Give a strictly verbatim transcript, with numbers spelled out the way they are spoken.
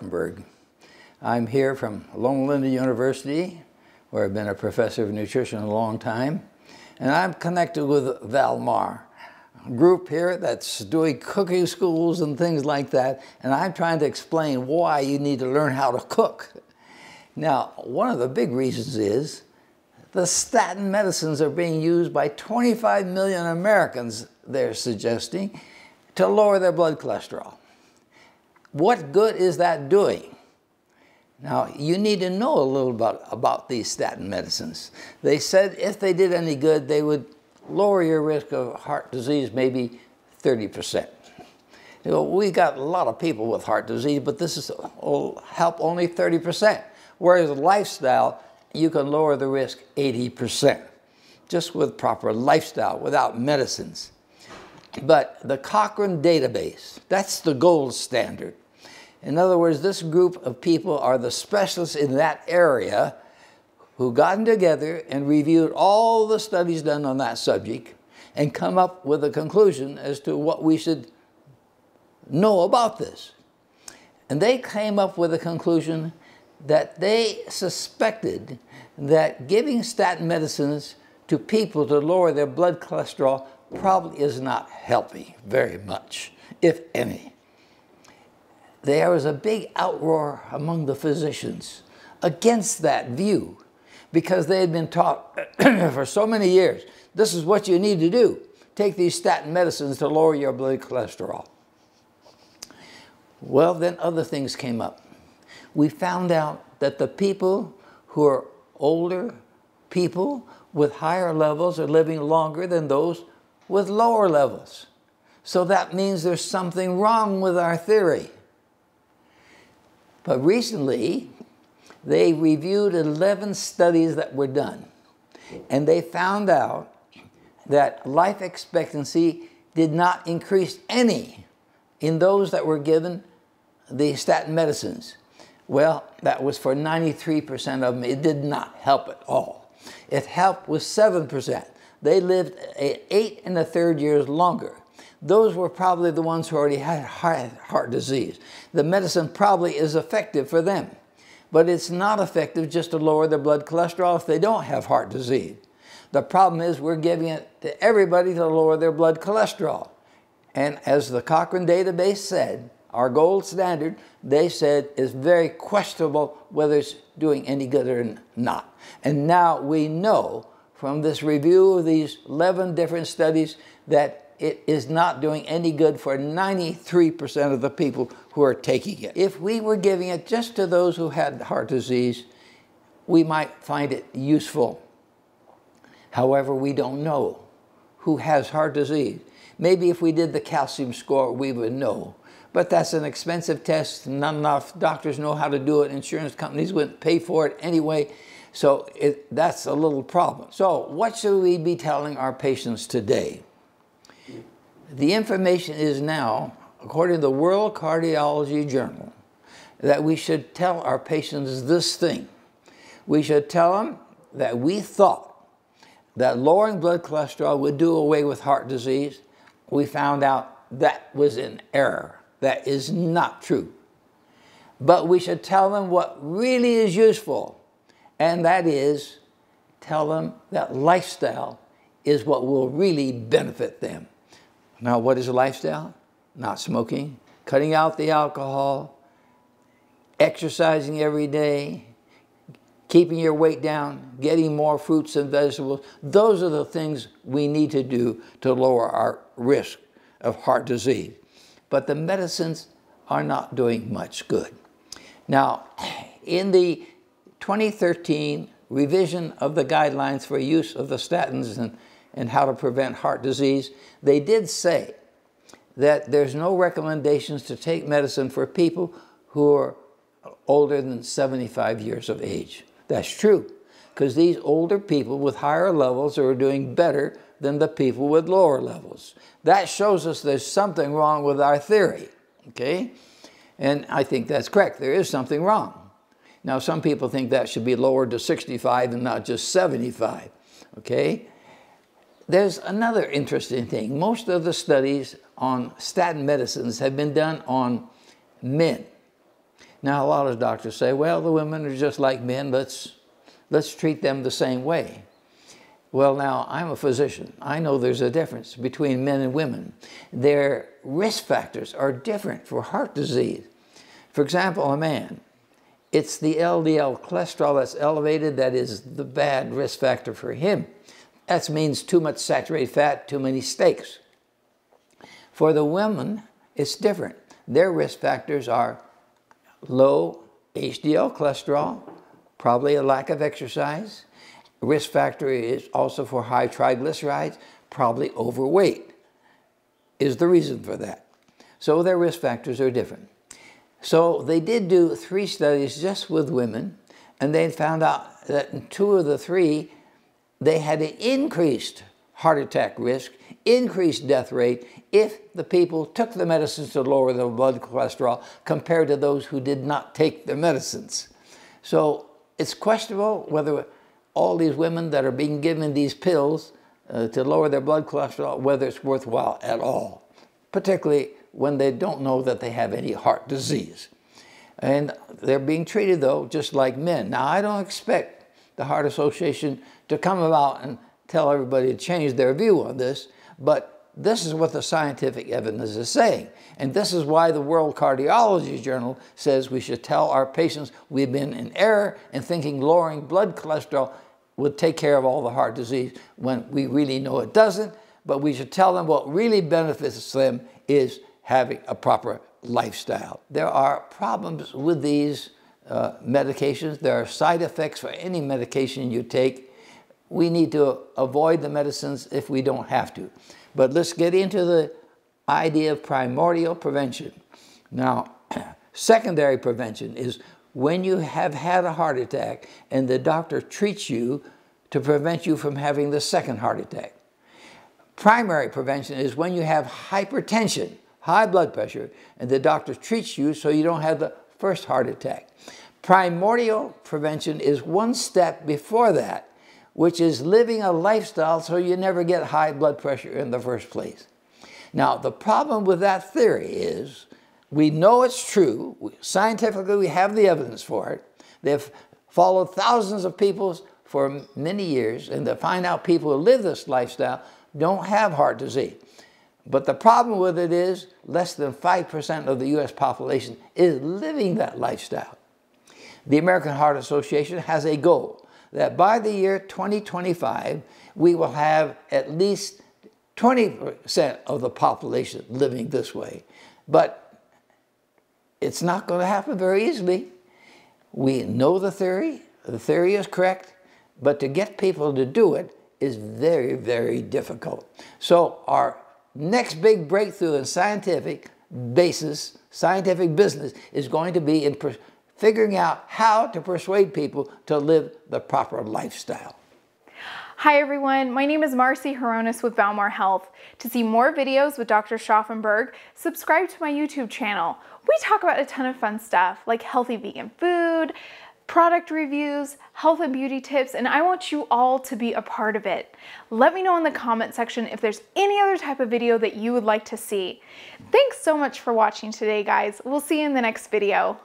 Lichtenberg. I'm here from Loma Linda University, where I've been a professor of nutrition a long time, and I'm connected with Valmar, a group here that's doing cooking schools and things like that, and I'm trying to explain why you need to learn how to cook. Now, one of the big reasons is the statin medicines are being used by twenty-five million Americans, they're suggesting, to lower their blood cholesterol. What good is that doing? Now, you need to know a little about, about these statin medicines. They said if they did any good, they would lower your risk of heart disease maybe thirty percent. You know, we got a lot of people with heart disease, but this is, will help only thirty percent. Whereas lifestyle, you can lower the risk eighty percent, just with proper lifestyle, without medicines. But the Cochrane database, that's the gold standard. In other words, this group of people are the specialists in that area who gotten together and reviewed all the studies done on that subject and come up with a conclusion as to what we should know about this. And they came up with a conclusion that they suspected that giving statin medicines to people to lower their blood cholesterol probably is not helping very much, if any. There was a big outroar among the physicians against that view because they had been taught for so many years, this is what you need to do, take these statin medicines to lower your blood cholesterol. Well, then other things came up. We found out that the people who are older people with higher levels are living longer than those with lower levels. So that means there's something wrong with our theory. But recently, they reviewed eleven studies that were done, and they found out that life expectancy did not increase any in those that were given the statin medicines. Well, that was for ninety-three percent of them. It did not help at all. It helped with seven percent. They lived eight and a third years longer. Those were probably the ones who already had heart, heart disease. The medicine probably is effective for them, but it's not effective just to lower their blood cholesterol if they don't have heart disease. The problem is we're giving it to everybody to lower their blood cholesterol. And as the Cochrane database said, our gold standard, they said, is very questionable whether it's doing any good or not. And now we know from this review of these eleven different studies that it is not doing any good for ninety-three percent of the people who are taking it. If we were giving it just to those who had heart disease, we might find it useful. However, we don't know who has heart disease. Maybe if we did the calcium score, we would know. But that's an expensive test. Not enough doctors know how to do it. Insurance companies wouldn't pay for it anyway. So it, that's a little problem. So what should we be telling our patients today? The information is now, according to the World Cardiology Journal, that we should tell our patients this thing. We should tell them that we thought that lowering blood cholesterol would do away with heart disease. We found out that was an error. That is not true. But we should tell them what really is useful, and that is tell them that lifestyle is what will really benefit them. Now, what is lifestyle? Not smoking, cutting out the alcohol, exercising every day, keeping your weight down, getting more fruits and vegetables. Those are the things we need to do to lower our risk of heart disease. But the medicines are not doing much good. Now, in the twenty thirteen revision of the guidelines for use of the statins and and how to prevent heart disease, they did say that there's no recommendations to take medicine for people who are older than seventy-five years of age. That's true, because these older people with higher levels are doing better than the people with lower levels. That shows us there's something wrong with our theory, okay? And I think that's correct. There is something wrong. Now, some people think that should be lowered to sixty-five and not just seventy-five, okay? There's another interesting thing. Most of the studies on statin medicines have been done on men. Now, a lot of doctors say, well, the women are just like men. Let's, let's treat them the same way. Well, now, I'm a physician. I know there's a difference between men and women. Their risk factors are different for heart disease. For example, a man, it's the L D L cholesterol that's elevated that is the bad risk factor for him. That means too much saturated fat, too many steaks. For the women, it's different. Their risk factors are low H D L cholesterol, probably a lack of exercise. Risk factor is also for high triglycerides, probably overweight is the reason for that. So their risk factors are different. So they did do three studies just with women, and they found out that in two of the three, they had an increased heart attack risk, increased death rate if the people took the medicines to lower their blood cholesterol compared to those who did not take the medicines. So it's questionable whether all these women that are being given these pills uh, to lower their blood cholesterol, whether it's worthwhile at all, particularly when they don't know that they have any heart disease. And they're being treated, though, just like men. Now, I don't expect the Heart Association to come about and tell everybody to change their view on this, but this is what the scientific evidence is saying. And this is why the World Cardiology Journal says we should tell our patients we've been in error in thinking lowering blood cholesterol would take care of all the heart disease when we really know it doesn't, but we should tell them what really benefits them is having a proper lifestyle. There are problems with these uh, medications. There are side effects for any medication you take. We need to avoid the medicines if we don't have to. But let's get into the idea of primordial prevention. Now, secondary prevention is when you have had a heart attack and the doctor treats you to prevent you from having the second heart attack. Primary prevention is when you have hypertension, high blood pressure, and the doctor treats you so you don't have the first heart attack. Primordial prevention is one step before that, which is living a lifestyle so you never get high blood pressure in the first place. Now, the problem with that theory is we know it's true. Scientifically, we have the evidence for it. They've followed thousands of people for many years, and they find out people who live this lifestyle don't have heart disease. But the problem with it is less than five percent of the U S population is living that lifestyle. The American Heart Association has a goal that by the year twenty twenty-five, we will have at least twenty percent of the population living this way. But it's not going to happen very easily. We know the theory. The theory is correct. But to get people to do it is very, very difficult. So our next big breakthrough in scientific basis, scientific business, is going to be in figuring out how to persuade people to live the proper lifestyle. Hi everyone, my name is Marcy Hironis with Valmar Health. To see more videos with Doctor Schaffenberg, subscribe to my YouTube channel. We talk about a ton of fun stuff like healthy vegan food, product reviews, health and beauty tips, and I want you all to be a part of it. Let me know in the comment section if there's any other type of video that you would like to see. Thanks so much for watching today, guys. We'll see you in the next video.